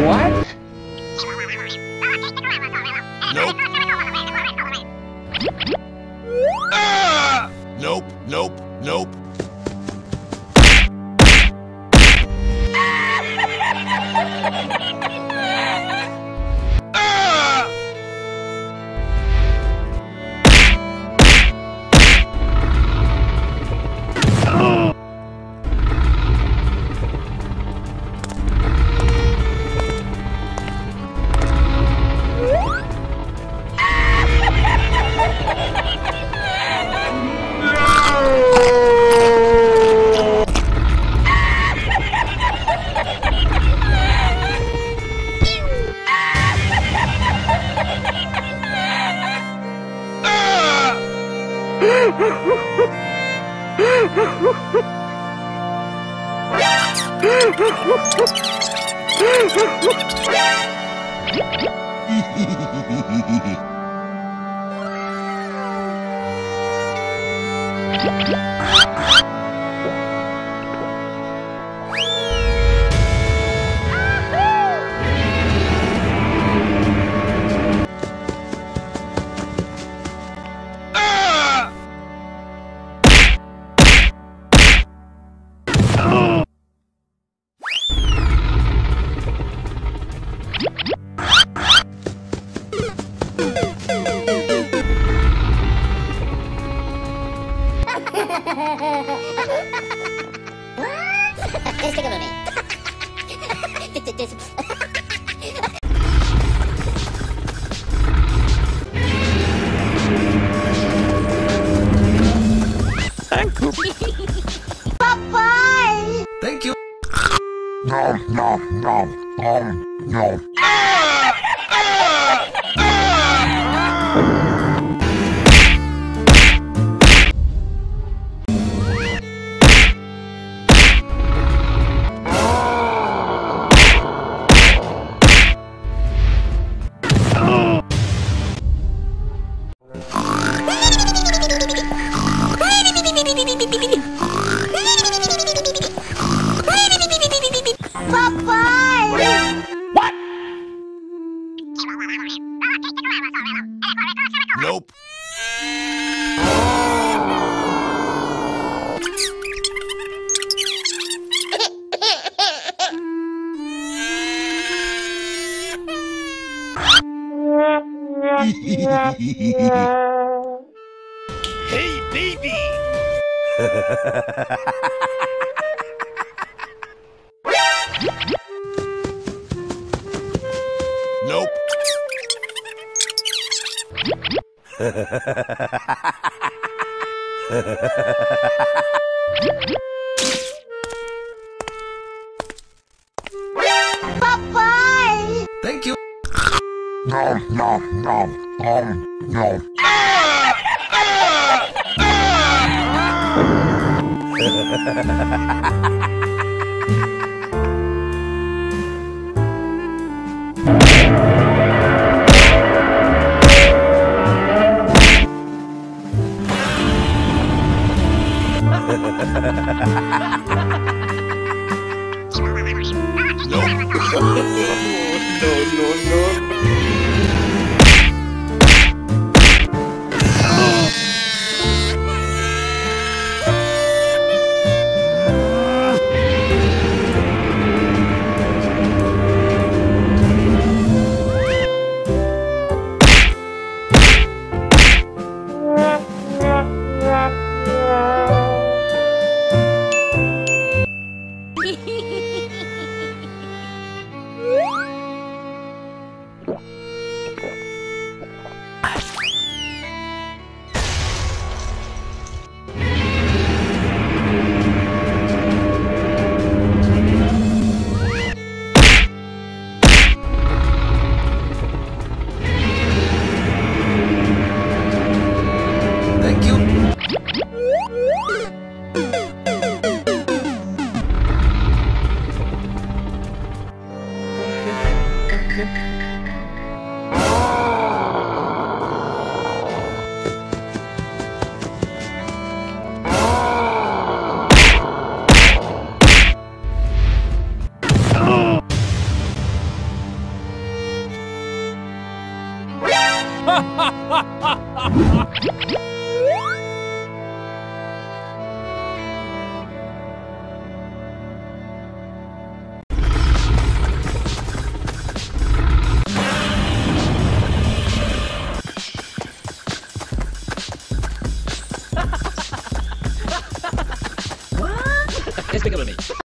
What? Hey, baby! Nope. Bye-bye! Thank you. Nom, nom, nom, nom, nom. No.